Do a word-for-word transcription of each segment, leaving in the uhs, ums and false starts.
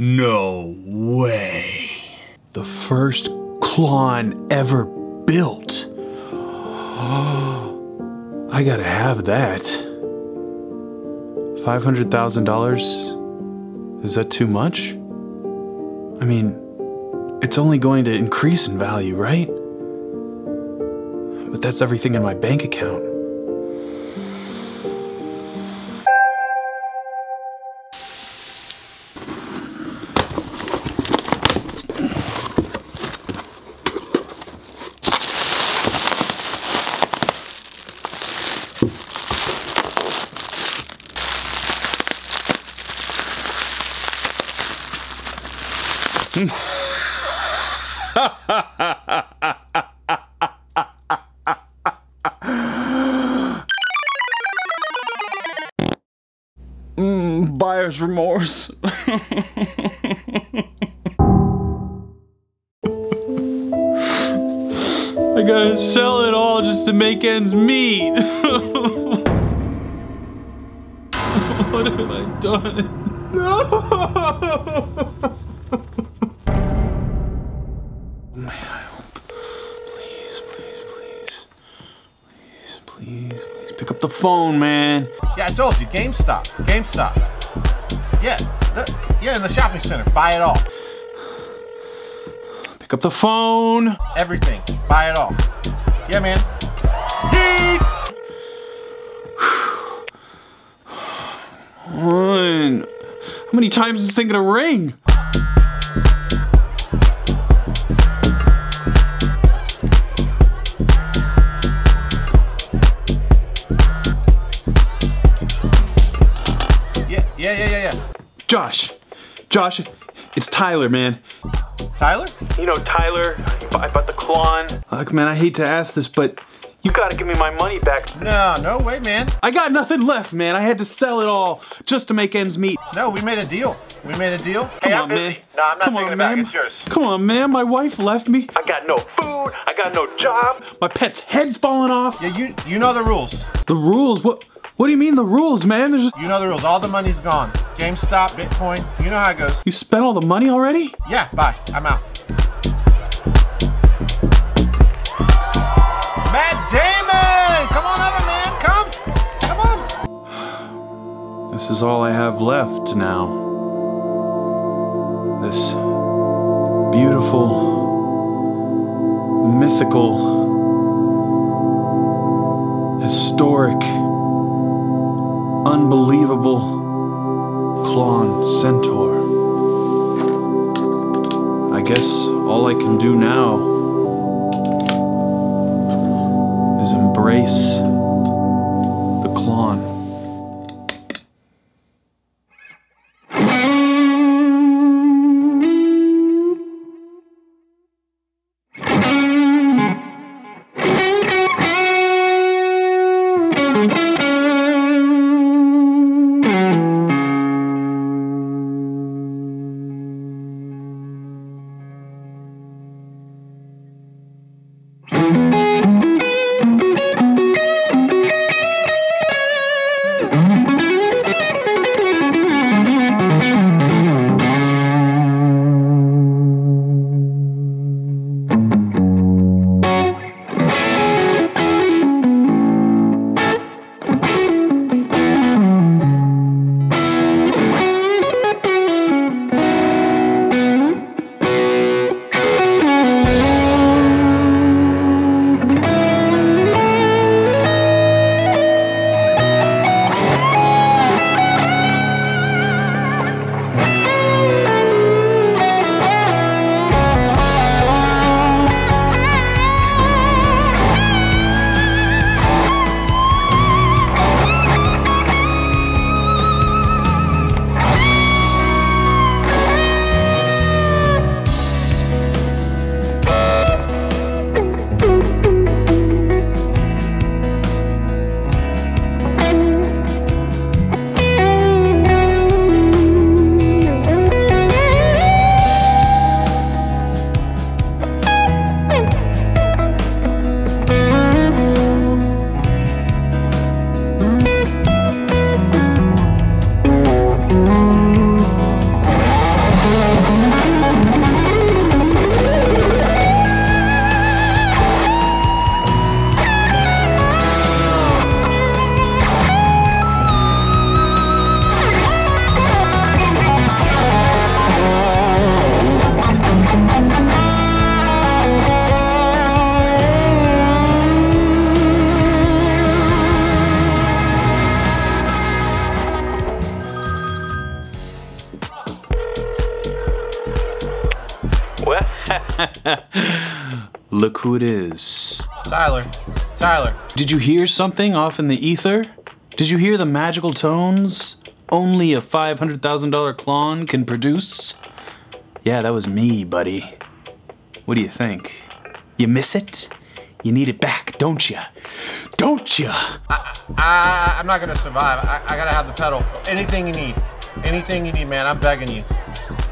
No way. The first Klon ever built. I gotta have that. five hundred thousand dollars? Is that too much? I mean, it's only going to increase in value, right? But that's everything in my bank account. mm, buyer's remorse. I gotta sell it all just to make ends meet. What have I done? No! May I help? Please, please, please. Please, please, please. Pick up the phone, man. Yeah, I told you, GameStop. GameStop. Yeah, the, yeah, in the shopping center. Buy it all. Pick up the phone. Everything. Buy it all. Yeah, man. Yeet! Man. How many times is this thing gonna ring? Yeah, yeah, yeah, yeah. Josh, Josh, it's Tyler, man. Tyler? You know, Tyler, I bought the Klon. Look, man, I hate to ask this, but you gotta give me my money back. No, no way, man. I got nothing left, man. I had to sell it all just to make ends meet. No, we made a deal. We made a deal. Hey, Come I'm on, busy. man. No, I'm not Come taking on, it back. It's yours. Come on, man. My wife left me. I got no food. I got no job. My pet's head's falling off. Yeah, you, you know the rules. The rules? What? What do you mean the rules, man? There's... You know the rules. All the money's gone. GameStop, Bitcoin, you know how it goes. You spent all the money already? Yeah, bye. I'm out. Matt Damon! Come on over, man. Come. Come on. This is all I have left now. This beautiful, mythical, historic, unbelievable Klon Centaur. I guess all I can do now is embrace the Klon. Look who it is. Tyler. Tyler. Did you hear something off in the ether? Did you hear the magical tones only a five hundred thousand dollar Klon can produce? Yeah, that was me, buddy. What do you think? You miss it? You need it back, don't you? Don't you? I, I, I'm not gonna survive. I, I gotta have the pedal. Anything you need. Anything you need, man. I'm begging you.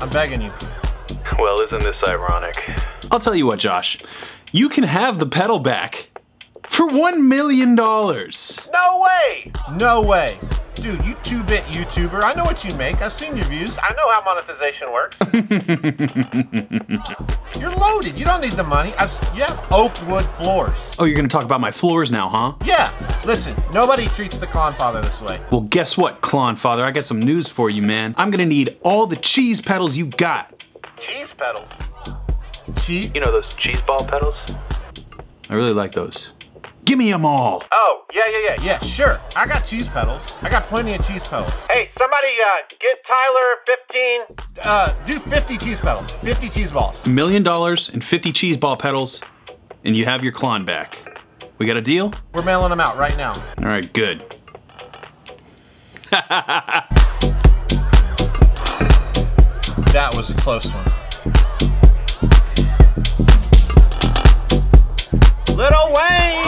I'm begging you. Well, isn't this ironic? I'll tell you what, Josh. You can have the pedal back for one million dollars. No way! No way. Dude, you two-bit YouTuber. I know what you make. I've seen your views. I know how monetization works. You're loaded. You don't need the money. I've yeah, oak wood floors. Oh, you're gonna talk about my floors now, huh? Yeah. Listen, nobody treats the Klonfather this way. Well, guess what, Klonfather? I got some news for you, man. I'm gonna need all the cheese pedals you got. Cheese pedals? Cheese? You know those cheese ball pedals? I really like those. Give me them all. Oh, yeah, yeah, yeah. Yeah, sure. I got cheese pedals. I got plenty of cheese pedals. Hey, somebody uh, get Tyler fifteen. Uh, do fifty cheese pedals. fifty cheese balls. A million dollars and fifty cheese ball pedals, and you have your Klon back. We got a deal? We're mailing them out right now. All right, good. That was a close one. Lil Wayne!